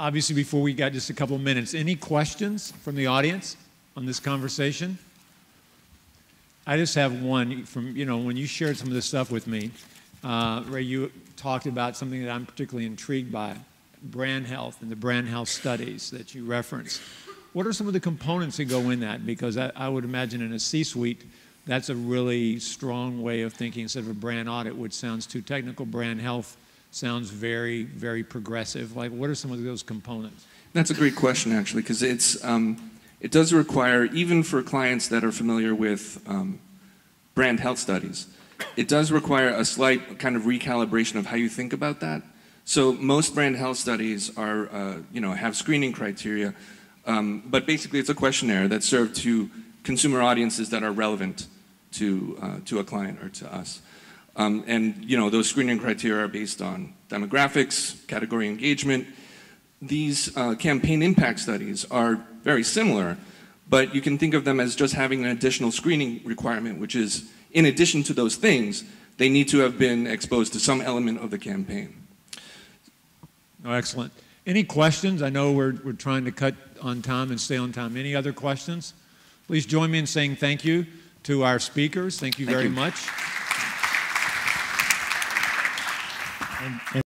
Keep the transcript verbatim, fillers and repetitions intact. obviously before we got just a couple minutes, any questions from the audience on this conversation? I just have one from, you know, when you shared some of this stuff with me, uh, Ray, you talked about something that I'm particularly intrigued by, brand health and the brand health studies that you referenced. What are some of the components that go in that? Because I, I would imagine in a C-suite, that's a really strong way of thinking instead of a brand audit, which sounds too technical. Brand health sounds very, very progressive. Like, what are some of those components? That's a great question, actually, because it's um, it does require, even for clients that are familiar with um, brand health studies, it does require a slight kind of recalibration of how you think about that. So most brand health studies are, uh, you know, have screening criteria, um, but basically it's a questionnaire that's served to consumer audiences that are relevant to uh, to a client or to us. Um, and, you know, those screening criteria are based on demographics, category engagement. These uh, campaign impact studies are very similar, but you can think of them as just having an additional screening requirement, which is, in addition to those things, they need to have been exposed to some element of the campaign. Oh, excellent. Any questions? I know we're, we're trying to cut on time and stay on time. Any other questions? Please join me in saying thank you to our speakers. Thank you very much. And, and